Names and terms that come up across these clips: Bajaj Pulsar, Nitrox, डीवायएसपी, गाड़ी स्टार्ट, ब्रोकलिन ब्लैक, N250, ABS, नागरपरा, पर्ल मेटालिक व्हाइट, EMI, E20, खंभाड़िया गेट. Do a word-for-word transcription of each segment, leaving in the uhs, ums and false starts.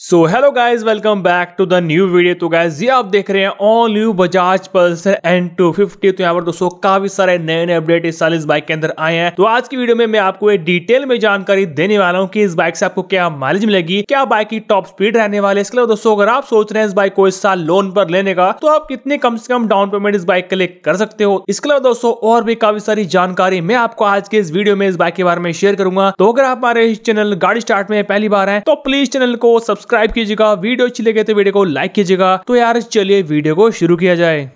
So hello guys, welcome back to the new video. तो guys ये आप देख रहे हैं all new Bajaj Pulsar N two fifty. तो यहाँ पर दोस्तों काफी सारे नए नए अपडेट इस साल इस बाइक के अंदर आए हैं। तो आज की वीडियो में मैं आपको डिटेल में जानकारी देने वाला हूँ कि इस बाइक से आपको क्या माइलेज मिलेगी, क्या बाइक की टॉप स्पीड रहने वाली है। इसके अलावा दोस्तों अगर आप सोच रहे हैं इस बाइक को इस साल लोन पर लेने का, तो आप कितने कम से कम डाउन पेमेंट इस बाइक के लिए कर सकते हो। इसके अलावा दोस्तों और भी काफी सारी जानकारी मैं आपको आज के इस वीडियो में इस बाइक के बारे में शेयर करूंगा। तो अगर आप हमारे चैनल गाड़ी स्टार्ट में पहली बार है तो प्लीज चैनल को सब्सक्राइब सब्सक्राइब कीजिएगा, वीडियो अच्छी लगे तो वीडियो को लाइक कीजिएगा। तो यार चलिए वीडियो को शुरू किया जाए।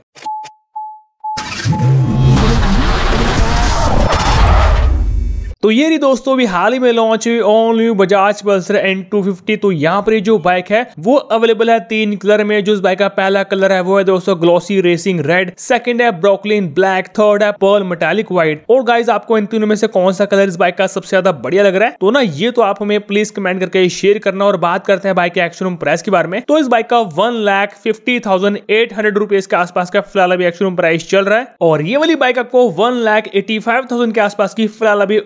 तो ये रही दोस्तों भी हाल ही में लॉन्च हुई all new Bajaj Pulsar N two fifty. तो यहाँ पर जो बाइक है वो अवेलेबल है तीन कलर में। जो इस बाइक का पहला कलर है वो है दोस्तों ग्लॉसी रेसिंग रेड, सेकंड है ब्रोकलिन ब्लैक, थर्ड है पर्ल मेटालिक व्हाइट। और गाइज आपको इन तीनों में से कौन सा कलर इस बाइक का सबसे ज्यादा बढ़िया लग रहा है तो ना ये तो आप हमें प्लीज कमेंट करके शेयर करना। और बात करते हैं बाइक के एक्शोरूम प्राइस के बारे में। तो इस बाइक का one lakh fifty thousand eight hundred rupees के आसपास का फिलहाल अभी एक्शोरूम प्राइस चल रहा है। और ये वाली बाइक आपको one lakh eighty five thousand के आसपास की फिलहाल अभी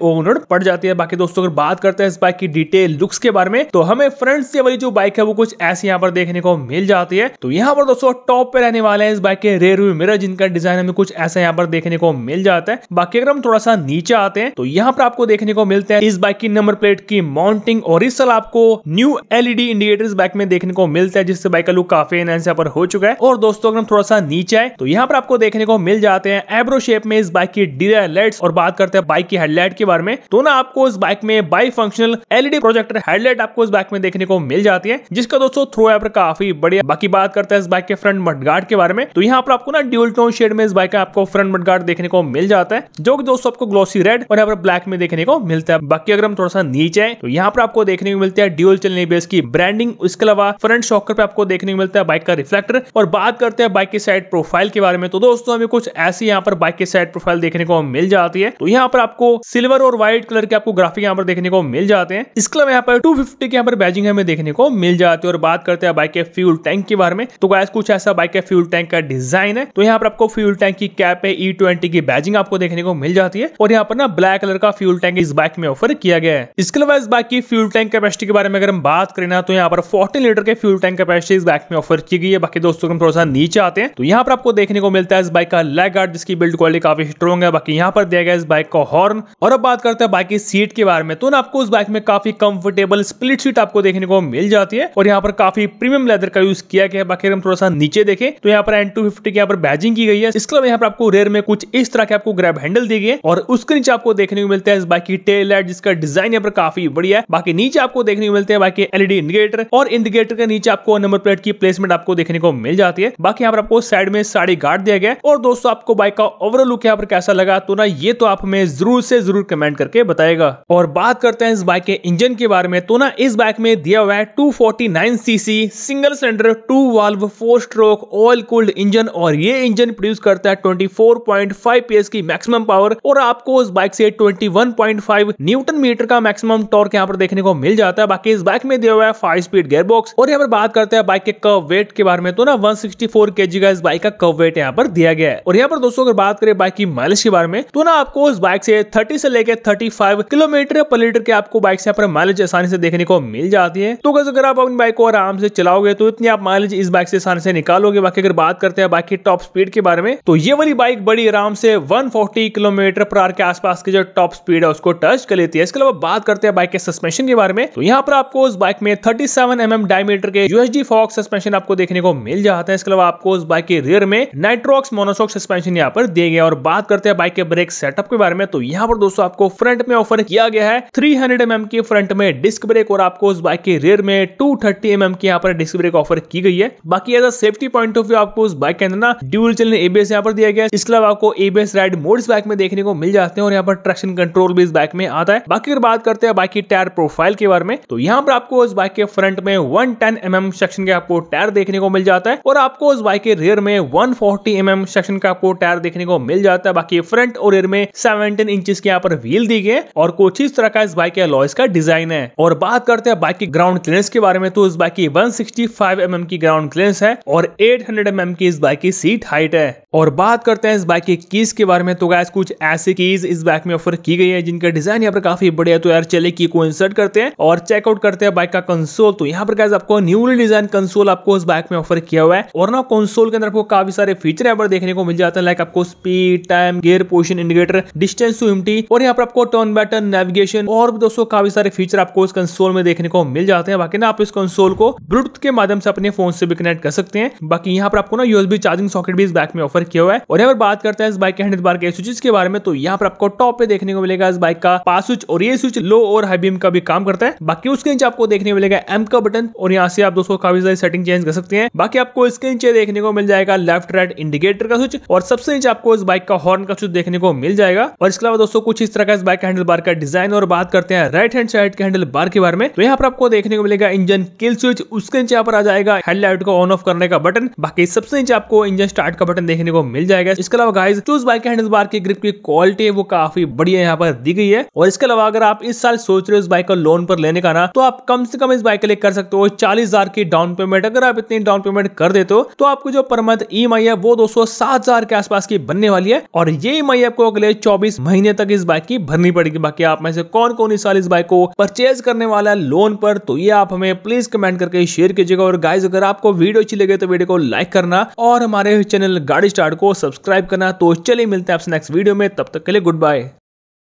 पड़ जाती है। बाकी दोस्तों अगर बात करते हैं इस बाइक की डिटेल लुक्स के बारे में, तो हमें फ्रंट से वाली जो बाइक है वो कुछ ऐसी यहाँ पर देखने को मिल जाती है। तो यहाँ पर दोस्तों टॉप पे रहने वाले हैं इस बाइक के रेयर व्यू मिरर, जिनका डिजाइन हमें कुछ ऐसा यहाँ पर देखने को मिल जाता है। बाकी अगर हम थोड़ा सा नीचे आते हैं तो यहाँ पर आपको देखने को मिलते हैं इस बाइक की नंबर प्लेट की माउंटिंग। और इस साल आपको न्यू एलईडी इंडिकेटर इस बाइक में देखने को मिलता है, जिससे बाइक का लुक काफी एनहांस यहाँ पर हो चुका है। और दोस्तों अगर हम थोड़ा सा नीचे आए तो यहाँ पर आपको देखने को मिल जाते हैं एब्रो शेप में इस बाइक की डीआर लाइट्स। और बात करते हैं बाइक की हेडलाइट के बारे में में तो ना आपको इस बाइक में by functional LED projector headlight आपको इस बाइक में देखने को मिल जाती है, जिसका दोस्तों थ्रो यहाँ पर काफी बढ़िया। बाकी बात करते हैं इस बाइक के फ्रंट मडगार्ड के बारे में। तो यहाँ पर आपको ना ड्यूल टोन शेड में इस बाइक का आपको फ्रंट मडगार्ड देखने को मिल जाता है, जो कि दोस्तों आपको ग्लॉसी रेड और यहाँ पर ब्लैक में देखने को मिलता है। बाकी अगर हम थोड़ा सा नीचे आए तो यहाँ पर आपको देखने को मिलता है ड्यूल चलने बेस की ब्रांडिंग। इसके अलावा फ्रंट शॉकर पे आपको देखने को मिलता है बाइक का रिफ्लेक्टर। और बात करते हैं बाइक की साइड प्रोफाइल के बारे में, तो दोस्तों हमें कुछ ऐसी यहाँ पर बाइक की साइड प्रोफाइल देखने को मिल जाती है। तो यहाँ पर आपको सिल्वर और व्हाइट कलर के आपको ग्राफिक यहाँ पर देखने को मिल जाते हैं। इसके अलावा यहाँ पर टू फिफ्टी के यहाँ पर बैजिंग हमें देखने को मिल जाती है। और बात करते हैं बाइक के फ्यूल टैंक के बारे में, तो गाइस कुछ ऐसा बाइक के फ्यूल टैंक का डिजाइन है। तो यहाँ पर आपको फ्यूल टैंक की कैप पे ई ट्वेंटी की बैजिंग आपको देखने को मिल जाती है। और यहाँ पर ना ब्लैक कलर का फ्यूल टैंक इस बाइक में ऑफर किया गया है। इसके अलावा इस बाइक की फ्यूल टैंक कैपेसिटी के बारे में अगर हम बात करें ना, तो यहाँ पर फोर्टीन लीटर के फ्यूल टैंक कैपेसिटी इस बाइक में ऑफर की गई है। बाकी दोस्तों हम थोड़ा सा नीचे आते हैं तो यहाँ पर आपको देखने को मिलता है इस बाइक का लेग गार्ड, जिसकी बिल्ड क्वालिटी काफी स्ट्रॉन्ग है। बाकी यहाँ पर दिया गया इस बाइक का हॉर्न। और अब बात करते हैं बाइक की सीट के बारे में, तो ना आपको इस बाइक में काफी कंफर्टेबल स्प्लिट सीट आपको देखने को मिल जाती है। और यहाँ पर काफी प्रीमियम लेदर का यूज किया गया है। बाकी हम थोड़ा सा नीचे देखें तो यहाँ पर एन टू फिफ्टी की यहाँ पर बैजिंग की गई है। इसके अलावा यहाँ पर आपको रेयर में कुछ इस तरह के आपको ग्रैब हैंडल दी गई है। और उसके नीचे आपको देखने को मिलता है इस बाइक की टेल लाइट, जिसका डिजाइन यहाँ पर काफी बढ़िया है। बाकी नीचे आपको देखने को मिलते हैं बाइक के एलईडी इंडिकेटर, और इंडिकेटर के नीचे आपको नंबर प्लेट की प्लेसमेंट आपको देखने को मिल जाती है। बाकी यहाँ पर आपको साइड में साड़ी गार्ड दिया गया। और दोस्तों आपको बाइक का ओवरऑल लुक यहाँ पर कैसा लगा तो ना ये तो आप हमें जरूर से जरूर कमेंट करके बताएगा। और बात करते हैं इस बाइक के इंजन के बारे में, तो ना इस बाइक में दिया हुआ है two forty nine cc single cylinder two valve four stroke oil cooled engine. और ये इंजन प्रोड्यूस करता है twenty four point five PS की मैक्सिमम पावर। और आपको इस बाइक से twenty one point five newton metre का मैक्सिमम टॉर्क यहाँ पर देखने को मिल जाता है। बाकी इस बाइक में दिया हुआ है फाइव स्पीड गियर बॉक्स। और यहाँ पर बात करते हैं बाइक के कर्व वेट के बारे में, तो ना वन सिक्सटी फोर केजी का इस बाइक का कर्व वेट यहाँ पर दिया गया है। और यहाँ पर दोस्तों अगर बात करें बाइक की माइलेज के बारे में, तो ना आपको इस बाइक से थर्टी से लेकर पैंतीस किलोमीटर पर लीटर के आपको बाइक से यहाँ पर माइलेज आसानी से देखने को मिल जाती है। तो अगर आप अपनी बाइक को आराम से चलाओगे तो इतनी आप माइलेज इस बाइक से आसानी से निकालोगे। बाकी अगर बात करते हैं बाइक की टॉप स्पीड के बारे में, तो ये वाली बाइक बड़ी आराम से एक सौ चालीस किलोमीटर पर आर के आसपास की जो टॉप स्पीड है उसको टच कर लेती है। इसके अलावा बात करते हैं बाइक के सस्पेंशन के बारे में, तो यहाँ पर आपको इस बाइक में thirty seven m m diameter के यूएसडी फॉक्स सस्पेंशन आपको देखने को मिल जाता है। इसके अलावा आपको इस बाइक के रियर में नाइट्रोक्स मोनोसॉक्स सस्पेंशन यहाँ पर दिया गया। और बात करते हैं बाइक के ब्रेक सेटअप के बारे में, तो यहाँ पर दोस्तों आपको फ्रंट में ऑफर किया गया है थ्री हंड्रेड एमएम के फ्रंट में डिस्क ब्रेक। और आपको उस बाइक के रियर में टू थर्टी एमएम की यहाँ पर डिस्क ब्रेक ऑफर की गई है। बाकी as a safety point of view आपको उस बाइक के अंदर ना ड्यूल चैनल एबीएस यहाँ पर दिया गया है। इसके अलावा आपको एबीएस राइड मोड इस बाइक में देखने को मिल जाते हैं। और यहाँ पर ट्रैक्शन कंट्रोल भी इस बाइक में आता है। बाकी अगर बात करते हैं बाइक की टायर प्रोफाइल के बारे में, तो यहाँ पर आपको उस बाइक के फ्रंट में वन टेन एमएम सेक्शन के आपको टायर देखने को मिल जाता है। और आपको उस बाइक के रियर में वन फोर्टी एमएम सेक्शन का आपको टायर देखने को मिल जाता है। बाकी फ्रंट और रियर में सेवनटीन इंच की यहाँ पर व्हील व्हील दी गई है और कुछ इस तरह का इस बाइक के अलॉयस का डिजाइन है। और बात करते हैं बाइक की ग्राउंड क्लियरेंस के बारे में, तो इस बाइक की एक सौ पैंसठ एम एम की ग्राउंड क्लियरेंस है और आठ सौ एम एम की इस बाइक की सीट हाइट है। और बात करते हैं इस बाइक की कीज के बारे में, तो गाइस कुछ ऐसी कीज इस बाइक में ऑफर की गई है जिनका डिजाइन यहाँ पर काफी बढ़िया। तो यार चलिए की को इंसर्ट करते हैं और चेकआउट करते हैं बाइक का कंसोल। तो यहाँ पर गाइस आपको न्यूली डिजाइन कंसोल आपको इस बाइक में ऑफर किया हुआ है और ना कंसोल के अंदर आपको काफी सारे फीचर यहाँ पर देखने को मिल जाते हैं, लाइक आपको speed, time, gear position indicator, distance to empty और यहाँ पर आपको टर्न बाय टर्न नेविगेशन और दोस्तों काफी सारे फीचर आपको इस कंसोल में देखने को मिल जाते हैं। बाकी ना आप इस कंसोल को ब्लूटूथ के माध्यम से अपने फोन से भी कनेक्ट कर सकते हैं। बाकी यहाँ पर आपको ना यूएसबी चार्जिंग सॉकेट भी इस बाइक में ऑफर किया हुआ है। और यहाँ पर बात करते हैं इस बाइक के हैंडल बार के स्विचेस के बारे में, तो यहाँ पर आपको टॉप पे देखने को मिलेगा इस बाइक का पास स्विच और ये स्विच लो और हाई बीम का भी काम करता है। बाकी उसके नीचे आपको देखने को मिलेगा एम का बटन और यहाँ से आप दोस्तों काफी सारी सेटिंग चेंज कर सकते हैं। बाकी आपको इसके नीचे देखने को मिल जाएगा लेफ्ट राइट इंडिकेटर का स्विच और सबसे नीचे आपको इस बाइक का हॉर्न का स्विच देखने को मिल जाएगा। और इसके अलावा दोस्तों कुछ इस तरह का इस बाइक हैंडल बार का डिजाइन। और बात करते हैं राइट हैंड साइड के हैंडल बार के बारे में, तो यहाँ पर आपको देखने को मिलेगा इंजन किल स्विच, उसके नीचे यहाँ पर आ जाएगा हेडलाइट को ऑन ऑफ करने का बटन, बाकी सबसे नीचे आपको इंजन स्टार्ट का बटन देखने को मिल जाएगा। इसके अलावा गाइस जो इस बाइक के हैंडल बार की ग्रिप की क्वालिटी है वो काफी बढ़िया यहाँ पर दी गई है। और इसके अलावा अगर आप इस साल सोच रहे हो इस बाइक को लोन पर लेने का ना, तो आप कम से कम इस बाइक के लिए कर सकते हो चालीस हजार की डाउन पेमेंट। अगर आप इतनी डाउन पेमेंट कर देते हो तो आपको जो पर मंथ ई एम आई है वो दो सौ सात हजार के आसपास की बनने वाली है और ये ई एम आई आपको अगले चौबीस महीने तक इस बाइक की भरनी पड़ेगी। बाकी आप में से कौन कौन इस साल इस बाइक को परचेज करने वाला है लोन पर, तो ये आप हमें प्लीज कमेंट करके शेयर कीजिएगा। और गाइज अगर आपको वीडियो अच्छी लगे तो वीडियो को लाइक करना और हमारे चैनल गाड़ी स्टार्ट को सब्सक्राइब करना। तो चलिए मिलते हैं आपसे नेक्स्ट वीडियो में, तब तक के लिए गुड बाय।